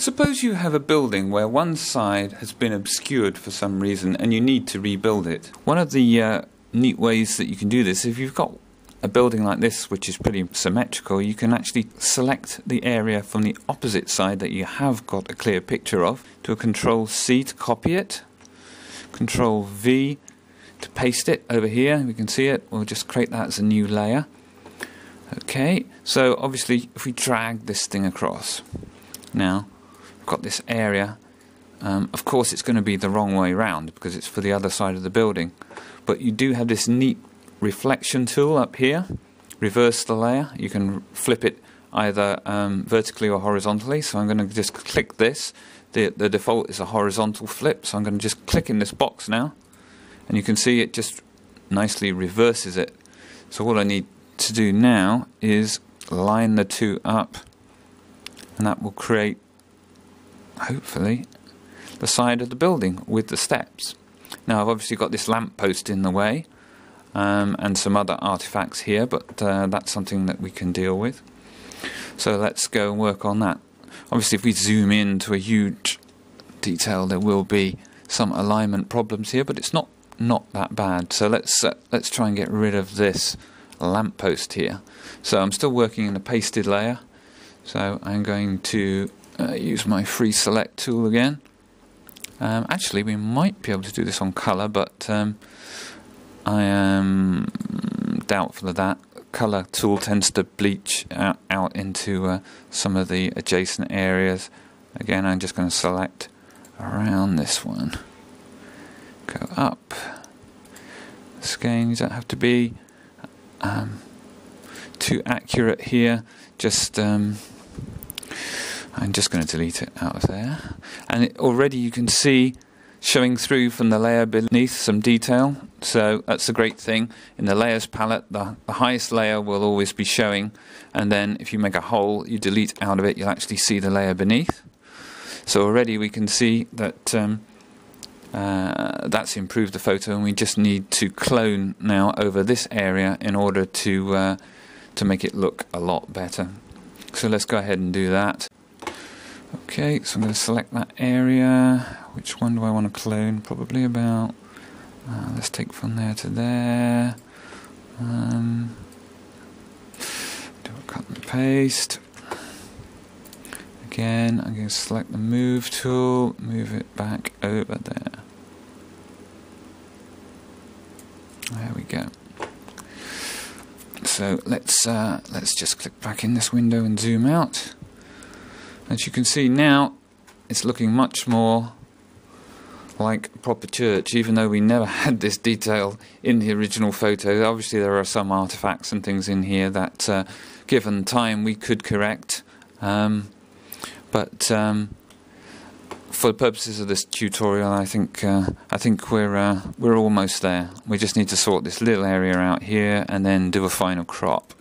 Suppose you have a building where one side has been obscured for some reason and you need to rebuild it. One of the neat ways that you can do this, if you've got a building like this which is pretty symmetrical, you can actually select the area from the opposite side that you have got a clear picture of. Do a Control C to copy it, Control V to paste it over here. We can see it. We'll just create that as a new layer. Okay, so obviously if we drag this thing across, now got this area, of course it's going to be the wrong way round because it's for the other side of the building, but you do have this neat reflection tool up here. Reverse the layer, you can flip it either vertically or horizontally, so I'm going to just click this. The default is a horizontal flip, so I'm going to just click in this box now and you can see it just nicely reverses it. So what I need to do now is line the two up, and that will create hopefully the side of the building with the steps. Now I've obviously got this lamppost in the way and some other artifacts here, but that's something that we can deal with. So let's go and work on that. Obviously if we zoom in to a huge detail there will be some alignment problems here, but it's not that bad. So let's try and get rid of this lamppost here. So I'm still working in the pasted layer, so I'm going to use my free select tool again. Actually we might be able to do this on colour, but I am doubtful of that. Colour tool tends to bleach out into some of the adjacent areas. Again, I'm just going to select around this one, go up, scan. You don't have to be too accurate here, just I'm just going to delete it out of there, and already you can see showing through from the layer beneath some detail. So that's a great thing in the layers palette. The highest layer will always be showing, and then if you make a hole, you delete out of it, you'll actually see the layer beneath. So already we can see that that's improved the photo, and we just need to clone now over this area in order to make it look a lot better. So let's go ahead and do that. Okay, so I'm going to select that area. Which one do I want to clone? Probably about, let's take from there to there. Do a cut and paste. Again, I'm going to select the move tool, move it back over there. There we go. So let's just click back in this window and zoom out. As you can see now, it's looking much more like a proper church, even though we never had this detail in the original photo. Obviously there are some artifacts and things in here that, given time, we could correct. But for the purposes of this tutorial, I think we're almost there. We just need to sort this little area out here and then do a final crop.